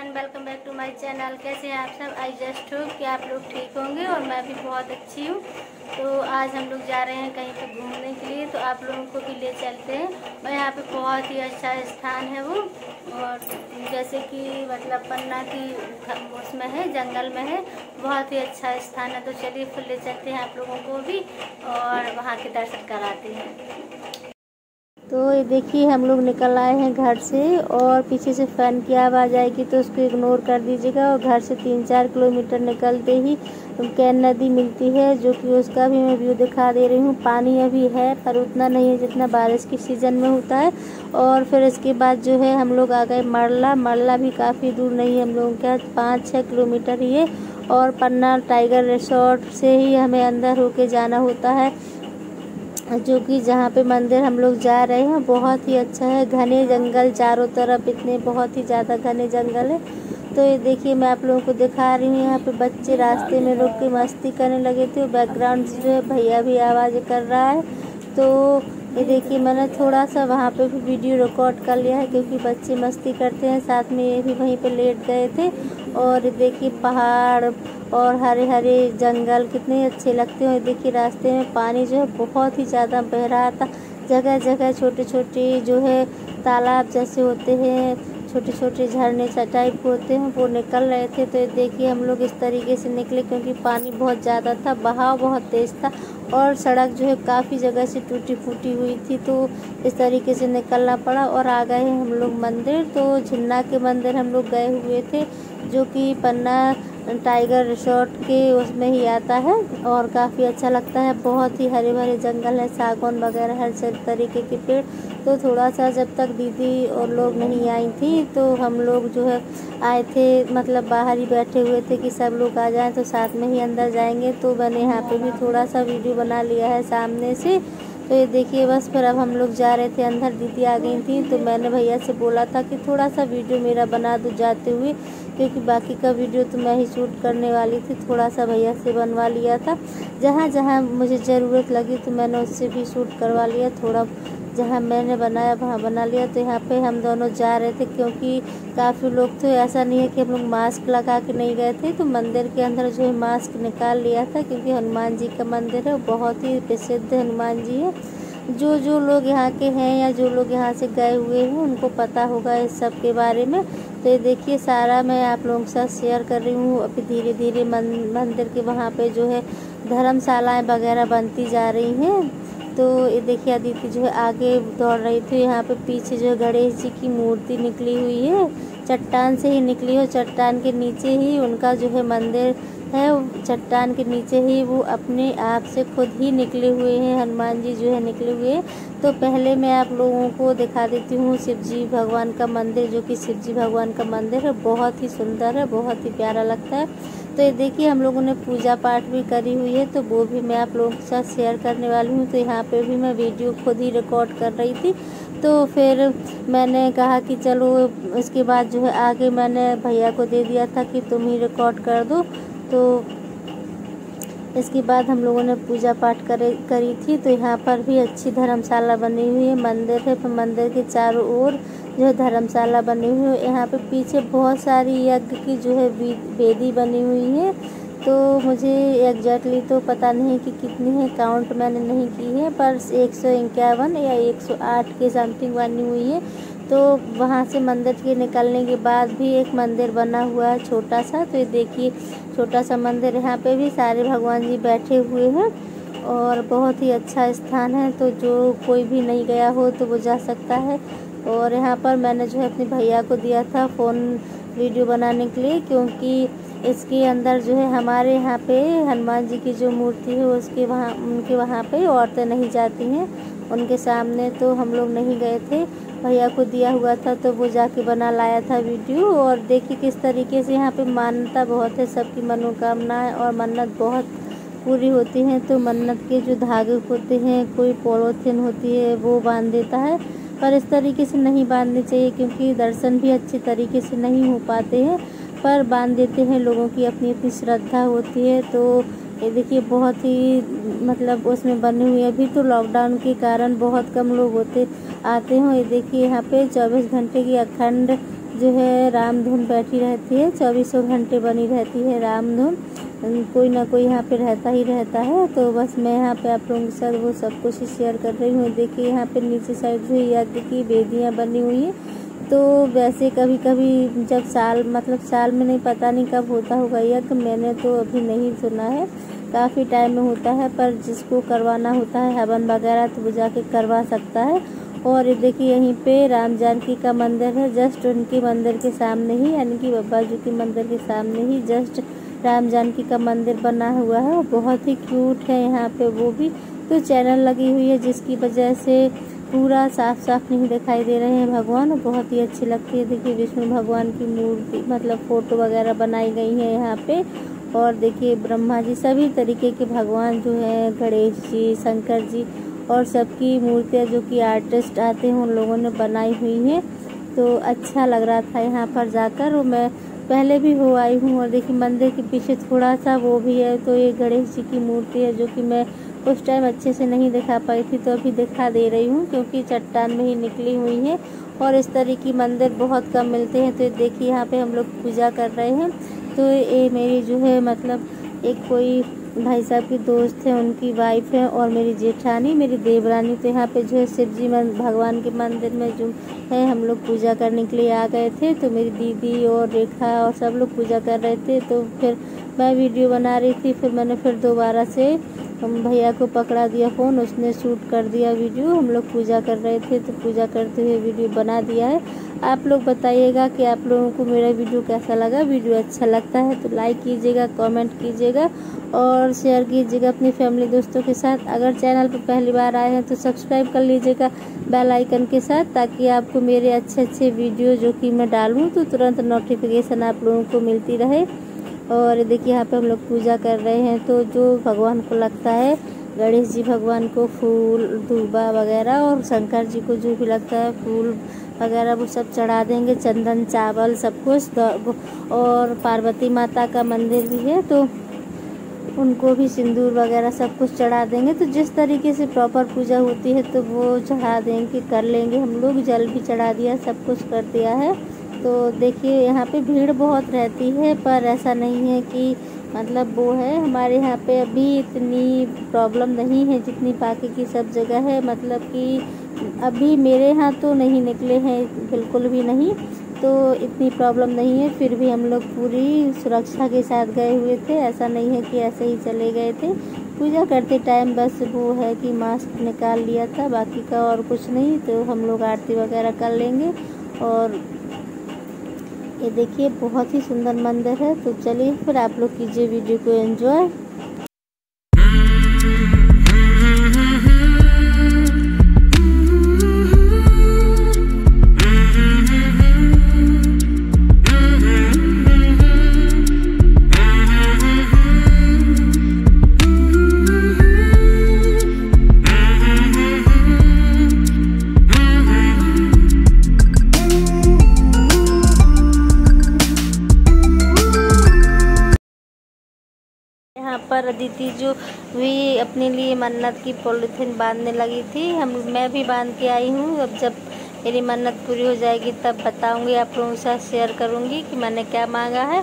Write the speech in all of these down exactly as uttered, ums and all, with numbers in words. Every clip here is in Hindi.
Everyone, welcome back to my channel. कैसे हैं आप सब? आई जस्ट होप कि आप लोग ठीक होंगे और मैं भी बहुत अच्छी हूँ। तो आज हम लोग जा रहे हैं कहीं पर घूमने के लिए, तो आप लोगों को भी ले चलते हैं। और यहाँ पे बहुत ही अच्छा स्थान है वो, और जैसे कि मतलब पन्ना की उसमें है, जंगल में है, बहुत ही अच्छा स्थान है। तो चलिए फिर ले चलते हैं आप लोगों को भी और वहाँ के दर्शन कराते हैं। तो ये देखिए हम लोग निकल आए हैं घर से, और पीछे से फ़ैन की आवाज़ आएगी तो उसको इग्नोर कर दीजिएगा। और घर से तीन चार किलोमीटर निकलते ही कैन नदी मिलती है, जो कि उसका भी मैं व्यू दिखा दे रही हूँ। पानी अभी है पर उतना नहीं है जितना बारिश के सीज़न में होता है। और फिर इसके बाद जो है हम लोग आ गए मरला। मरला भी काफ़ी दूर नहीं है, हम लोगों के यहाँ पाँच छः किलोमीटर ही है। और पन्ना टाइगर रिसोर्ट से ही हमें अंदर होके जाना होता है, जो कि जहाँ पे मंदिर हम लोग जा रहे हैं। बहुत ही अच्छा है, घने जंगल चारों तरफ, इतने बहुत ही ज़्यादा घने जंगल है। तो ये देखिए मैं आप लोगों को दिखा रही हूँ, यहाँ पे बच्चे रास्ते में रुक के मस्ती करने लगे थे। बैकग्राउंड से जो है भैया भी आवाज़ कर रहा है। तो ये देखिए मैंने थोड़ा सा वहाँ पे भी वीडियो रिकॉर्ड कर लिया है, क्योंकि बच्चे मस्ती करते हैं। साथ में ये भी वहीं पे लेट गए थे। और देखिए पहाड़ और हरे हरे जंगल कितने अच्छे लगते हैं। देखिए रास्ते में पानी जो है बहुत ही ज़्यादा बह रहा था। जगह जगह छोटे छोटे जो है तालाब जैसे होते हैं, छोटे छोटे झरने टाइप होते हैं, वो निकल रहे थे। तो देखिए हम लोग इस तरीके से निकले, क्योंकि पानी बहुत ज़्यादा था, बहाव बहुत तेज़ था, और सड़क जो है काफ़ी जगह से टूटी फूटी हुई थी। तो इस तरीके से निकलना पड़ा। और आ गए हम लोग मंदिर। तो झिन्ना के मंदिर हम लोग गए हुए थे, जो कि पन्ना टाइगर रिसोर्ट के उसमें ही आता है। और काफ़ी अच्छा लगता है, बहुत ही हरे भरे जंगल है, सागौन वगैरह हर तरीके के पेड़। तो थोड़ा सा जब तक दीदी और लोग नहीं आई थी, तो हम लोग जो है आए थे, मतलब बाहर ही बैठे हुए थे कि सब लोग आ जाएं तो साथ में ही अंदर जाएंगे। तो मैंने यहाँ पे भी थोड़ा सा वीडियो बना लिया है सामने से। तो ये देखिए बस फिर अब हम लोग जा रहे थे अंदर, दीदी आ गई थी। तो मैंने भैया से बोला था कि थोड़ा सा वीडियो मेरा बना दो जाते हुए, क्योंकि बाकी का वीडियो तो मैं ही शूट करने वाली थी। थोड़ा सा भैया से बनवा लिया था, जहाँ जहाँ मुझे ज़रूरत लगी तो मैंने उससे भी शूट करवा लिया। थोड़ा जहाँ मैंने बनाया वहाँ बना लिया। तो यहाँ पे हम दोनों जा रहे थे, क्योंकि काफ़ी लोग, तो ऐसा नहीं है कि हम लोग मास्क लगा के नहीं गए थे। तो मंदिर के अंदर जो है मास्क निकाल लिया था, क्योंकि हनुमान जी का मंदिर है, बहुत ही प्रसिद्ध हनुमान जी है। जो जो लोग यहाँ के हैं या जो लोग यहाँ से गए हुए हैं, उनको पता होगा इस सब के बारे में। तो ये देखिए सारा मैं आप लोगों के साथ शेयर कर रही हूँ। अभी धीरे धीरे मंदिर के वहाँ पे जो है धर्मशालाएँ वगैरह बनती जा रही हैं। तो ये देखिए अदिति जो है आगे दौड़ रही थी। यहाँ पे पीछे जो है गणेश जी की मूर्ति निकली हुई है, चट्टान से ही निकली हो, चट्टान के नीचे ही उनका जो है मंदिर है। चट्टान के नीचे ही वो अपने आप से खुद ही निकले हुए हैं, हनुमान जी जो है निकले हुए हैं। तो पहले मैं आप लोगों को दिखा देती हूँ शिव जी भगवान का मंदिर, जो कि शिव जी भगवान का मंदिर है, बहुत ही सुंदर है, बहुत ही प्यारा लगता है। तो ये देखिए हम लोगों ने पूजा पाठ भी करी हुई है, तो वो भी मैं आप लोगों के साथ शेयर करने वाली हूँ। तो यहाँ पे भी मैं वीडियो खुद ही रिकॉर्ड कर रही थी। तो फिर मैंने कहा कि चलो, इसके बाद जो है आगे मैंने भैया को दे दिया था कि तुम ही रिकॉर्ड कर दो। तो इसके बाद हम लोगों ने पूजा पाठ करे करी थी। तो यहाँ पर भी अच्छी धर्मशाला बनी हुई है, मंदिर है, मंदिर के चारों ओर जो है धर्मशाला बनी हुई है। यहाँ पे पीछे बहुत सारी यज्ञ की जो है वेदी बनी हुई है। तो मुझे एग्जैक्टली तो पता नहीं कि कितनी है, काउंट मैंने नहीं की है, पर एक सौ इक्यावन या एक सौ आठ के समथिंग बनी हुई है। तो वहाँ से मंदिर के निकलने के बाद भी एक मंदिर बना हुआ है छोटा सा। तो ये देखिए छोटा सा मंदिर, यहाँ पे भी सारे भगवान जी बैठे हुए हैं, और बहुत ही अच्छा स्थान है। तो जो कोई भी नहीं गया हो तो वो जा सकता है। और यहाँ पर मैंने जो है अपने भैया को दिया था फ़ोन वीडियो बनाने के लिए, क्योंकि इसके अंदर जो है हमारे यहाँ पे हनुमान जी की जो मूर्ति है उसके वहाँ उनके वहाँ पे औरतें नहीं जाती हैं, उनके सामने तो हम लोग नहीं गए थे। भैया को दिया हुआ था तो वो जाके बना लाया था वीडियो। और देखिए किस तरीके से यहाँ पे मान्यता बहुत है, सबकी मनोकामनाएं और मन्नत बहुत पूरी होती हैं। तो मन्नत के जो धागे होते हैं, कोई पॉलीथिन होती है वो बांध देता है, पर इस तरीके से नहीं बांधने चाहिए, क्योंकि दर्शन भी अच्छे तरीके से नहीं हो पाते हैं। पर बांध देते हैं, लोगों की अपनी अपनी श्रद्धा होती है। तो ये देखिए बहुत ही मतलब उसमें बने हुए, अभी तो लॉकडाउन के कारण बहुत कम लोग होते आते हैं। ये देखिए यहाँ पे चौबीस घंटे की अखंड जो है रामधुन बैठी रहती है, चौबीसों घंटे बनी रहती है रामधुन, कोई ना कोई यहाँ पे रहता ही रहता है। तो बस मैं यहाँ पे आप लोगों के साथ वो सब कुछ शेयर कर रही हूँ। देखिए यहाँ पे नीचे साइड जो याद की बेदियाँ बनी हुई है। तो वैसे कभी कभी जब साल मतलब साल में नहीं, पता नहीं कब होता होगा यज्ञ, मैंने तो अभी नहीं सुना है, काफ़ी टाइम में होता है, पर जिसको करवाना होता है हवन वगैरह तो वो जाके करवा सकता है। और ये देखिए यहीं पे राम जानकी का मंदिर है, जस्ट उनके मंदिर के सामने ही, यानी कि बाबा जी के मंदिर के सामने ही जस्ट राम जानकी का मंदिर बना हुआ है और बहुत ही क्यूट है यहाँ पे वो भी। तो चैनल लगी हुई है जिसकी वजह से पूरा साफ साफ नहीं दिखाई दे रहे हैं भगवान, बहुत ही अच्छी लगती है। देखिए विष्णु भगवान की मूर्ति मतलब फ़ोटो वगैरह बनाई गई है यहाँ पे। और देखिए ब्रह्मा जी, सभी तरीके के भगवान जो हैं, गणेश जी, शंकर जी और सबकी मूर्तियाँ जो कि आर्टिस्ट आते हैं उन लोगों ने बनाई हुई हैं। तो अच्छा लग रहा था यहाँ पर जाकर, और मैं पहले भी हो आई हूँ। और देखिए मंदिर के पीछे थोड़ा सा वो भी है, तो ये गणेश जी की मूर्ति है जो कि मैं उस टाइम अच्छे से नहीं दिखा पाई थी, तो अभी दिखा दे रही हूँ क्योंकि चट्टान में ही निकली हुई है। और इस तरह की मंदिर बहुत कम मिलते हैं। तो देखिए यहाँ पे हम लोग पूजा कर रहे हैं। तो ये मेरी जो है मतलब एक कोई भाई साहब की दोस्त है, उनकी वाइफ है, और मेरी जेठानी, मेरी देवरानी। तो यहाँ पे जो है शिव जी भगवान के मंदिर में जो है हम लोग पूजा करने के लिए आ गए थे। तो मेरी दीदी और रेखा और सब लोग पूजा कर रहे थे। तो फिर मैं वीडियो बना रही थी, फिर मैंने फिर दोबारा से भैया को पकड़ा दिया फ़ोन, उसने शूट कर दिया वीडियो। हम लोग पूजा कर रहे थे तो पूजा करते हुए वीडियो बना दिया है। आप लोग बताइएगा कि आप लोगों को मेरा वीडियो कैसा लगा। वीडियो अच्छा लगता है तो लाइक कीजिएगा, कमेंट कीजिएगा और शेयर कीजिएगा अपनी फैमिली दोस्तों के साथ। अगर चैनल पर पहली बार आए हैं तो सब्सक्राइब कर लीजिएगा बेल आइकन के साथ, ताकि आपको मेरे अच्छे अच्छे वीडियो जो कि मैं डालूँ तो तुरंत नोटिफिकेशन आप लोगों को मिलती रहे। और देखिए यहाँ पे हम लोग पूजा कर रहे हैं। तो जो भगवान को लगता है, गणेश जी भगवान को फूल दूबा वगैरह, और शंकर जी को जो भी लगता है फूल वगैरह वो सब चढ़ा देंगे, चंदन चावल सब कुछ। और पार्वती माता का मंदिर भी है तो उनको भी सिंदूर वगैरह सब कुछ चढ़ा देंगे। तो जिस तरीके से प्रॉपर पूजा होती है तो वो चढ़ा देंगे, कर लेंगे हम लोग। जल भी चढ़ा दिया, सब कुछ कर दिया है। तो देखिए यहाँ पे भीड़ बहुत रहती है, पर ऐसा नहीं है कि मतलब वो है, हमारे यहाँ पे अभी इतनी प्रॉब्लम नहीं है जितनी बाकी की सब जगह है। मतलब कि अभी मेरे यहाँ तो नहीं निकले हैं, बिल्कुल भी नहीं, तो इतनी प्रॉब्लम नहीं है। फिर भी हम लोग पूरी सुरक्षा के साथ गए हुए थे, ऐसा नहीं है कि ऐसे ही चले गए थे। पूजा करते टाइम बस वो है कि मास्क निकाल लिया था, बाकी का और कुछ नहीं। तो हम लोग आरती वगैरह कर लेंगे। और ये देखिए बहुत ही सुंदर मंदिर है। तो चलिए फिर आप लोग कीजिए वीडियो को एंजॉय। पर अदिति जो भी अपने लिए मन्नत की पॉलिथीन बांधने लगी थी, हम मैं भी बांध के आई हूँ। अब जब मेरी मन्नत पूरी हो जाएगी तब बताऊँगी आप लोगों के साथ, शेयर करूँगी कि मैंने क्या मांगा है।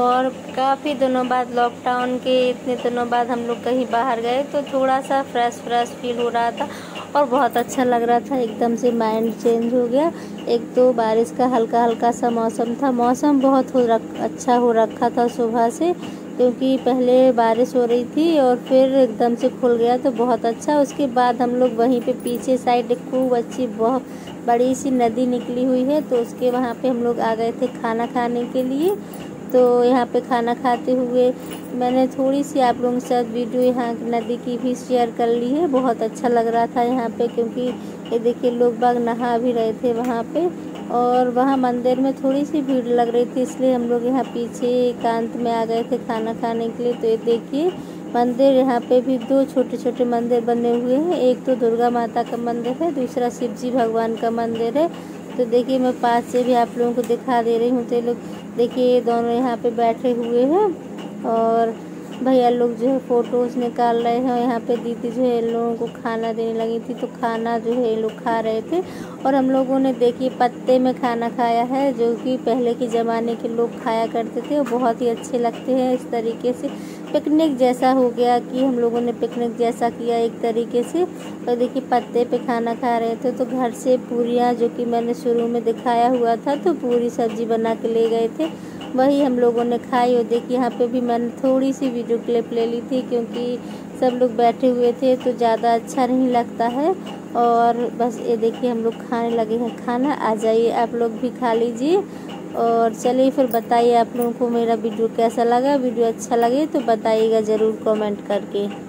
और काफ़ी दिनों बाद, लॉकडाउन के इतने दिनों बाद हम लोग कहीं बाहर गए, तो थोड़ा सा फ्रेश फ्रेश फील हो रहा था और बहुत अच्छा लग रहा था। एकदम से माइंड चेंज हो गया। एक तो बारिश का हल्का हल्का सा मौसम था, मौसम बहुत हो रख, अच्छा हो रखा था सुबह से, क्योंकि पहले बारिश हो रही थी और फिर एकदम से खुल गया तो बहुत अच्छा। उसके बाद हम लोग वहीं पे पीछे साइड खूब अच्छी बहुत बड़ी सी नदी निकली हुई है, तो उसके वहाँ पे हम लोग आ गए थे खाना खाने के लिए। तो यहाँ पे खाना खाते हुए मैंने थोड़ी सी आप लोगों के साथ वीडियो यहाँ नदी की भी शेयर कर ली है। बहुत अच्छा लग रहा था यहाँ पे, क्योंकि ये देखिए लोग बाग नहा भी रहे थे वहाँ पे। और वहाँ मंदिर में थोड़ी सी भीड़ लग रही थी, इसलिए हम लोग यहाँ पीछे एकांत में आ गए थे खाना खाने के लिए। तो ये देखिए मंदिर, यहाँ पे भी दो छोटे छोटे मंदिर बने हुए हैं। एक तो दुर्गा माता का मंदिर है, दूसरा शिव जी भगवान का मंदिर है। तो देखिए मैं पास से भी आप लोगों को दिखा दे रही हूँ। तो ये लोग देखिए दोनों यहाँ पे बैठे हुए हैं और भैया लोग जो है फ़ोटोज़ निकाल रहे हैं। यहाँ पे दीदी जो है इन लोगों को खाना देने लगी थी, तो खाना जो है ये लोग खा रहे थे। और हम लोगों ने देखिए पत्ते में खाना खाया है, जो कि पहले के ज़माने के लोग खाया करते थे और बहुत ही अच्छे लगते हैं। इस तरीके से पिकनिक जैसा हो गया कि हम लोगों ने पिकनिक जैसा किया एक तरीके से। तो देखिए पत्ते पे खाना खा रहे थे। तो घर से पूरियाँ जो कि मैंने शुरू में दिखाया हुआ था, तो पूरी सब्जी बना के ले गए थे, वही हम लोगों ने खाई। और देखिए यहाँ पे भी मैंने थोड़ी सी वीडियो क्लिप ले ली थी, क्योंकि सब लोग बैठे हुए थे तो ज़्यादा अच्छा नहीं लगता है। और बस ये देखिए हम लोग खाने लगे हैं खाना। आ जाइए आप लोग भी खा लीजिए। और चलिए फिर बताइए आप लोगों को मेरा वीडियो कैसा लगा। वीडियो अच्छा लगे तो बताइएगा ज़रूर कमेंट करके।